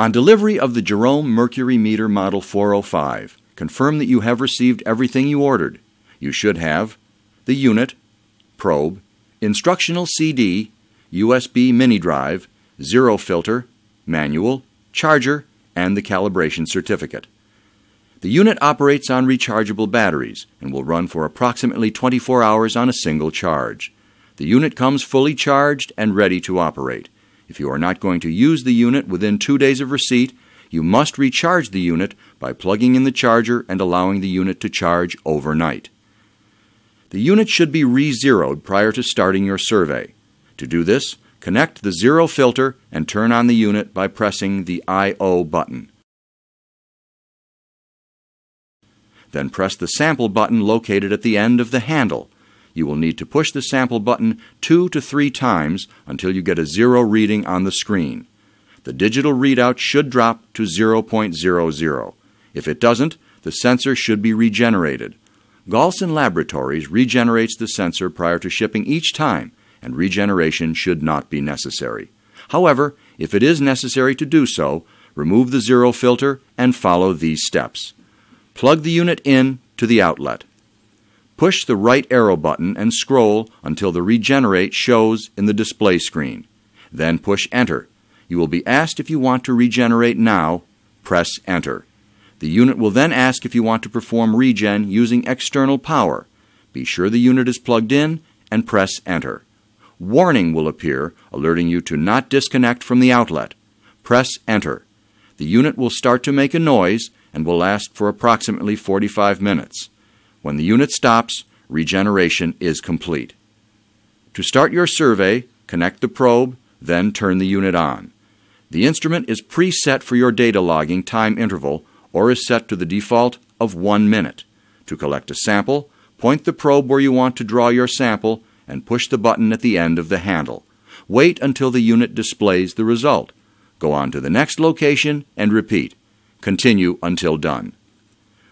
On delivery of the Jerome Mercury Meter Model 405, confirm that you have received everything you ordered. You should have the unit, probe, instructional CD, USB mini drive, zero filter, manual, charger, and the calibration certificate. The unit operates on rechargeable batteries and will run for approximately 24 hours on a single charge. The unit comes fully charged and ready to operate. If you are not going to use the unit within 2 days of receipt, you must recharge the unit by plugging in the charger and allowing the unit to charge overnight. The unit should be re-zeroed prior to starting your survey. To do this, connect the zero filter and turn on the unit by pressing the IO button. Then press the sample button located at the end of the handle. You will need to push the sample button 2 to 3 times until you get a zero reading on the screen. The digital readout should drop to 0.00. If it doesn't, the sensor should be regenerated. Galson Laboratories regenerates the sensor prior to shipping each time, and regeneration should not be necessary. However, if it is necessary to do so, remove the zero filter and follow these steps. Plug the unit in to the outlet. Push the right arrow button and scroll until the regenerate shows in the display screen. Then push enter. You will be asked if you want to regenerate now. Press enter. The unit will then ask if you want to perform regen using external power. Be sure the unit is plugged in and press enter. Warning will appear alerting you to not disconnect from the outlet. Press enter. The unit will start to make a noise and will last for approximately 45 minutes. When the unit stops, regeneration is complete. To start your survey, connect the probe, then turn the unit on. The instrument is preset for your data logging time interval or is set to the default of 1 minute. To collect a sample, point the probe where you want to draw your sample and push the button at the end of the handle. Wait until the unit displays the result. Go on to the next location and repeat. Continue until done.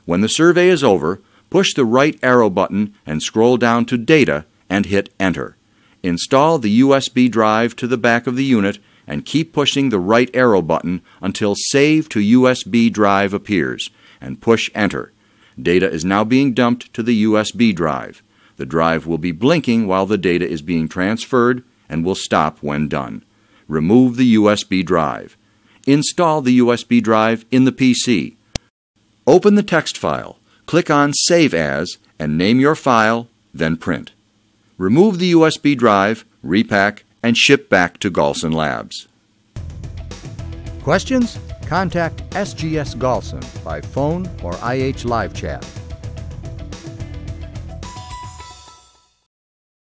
When the survey is over, push the right arrow button and scroll down to Data and hit Enter. Install the USB drive to the back of the unit and keep pushing the right arrow button until Save to USB drive appears, and push Enter. Data is now being dumped to the USB drive. The drive will be blinking while the data is being transferred and will stop when done. Remove the USB drive. Install the USB drive in the PC. Open the text file. Click on Save As and name your file, then print. Remove the USB drive, repack, and ship back to Galson Labs. Questions? Contact SGS Galson by phone or IH Live Chat.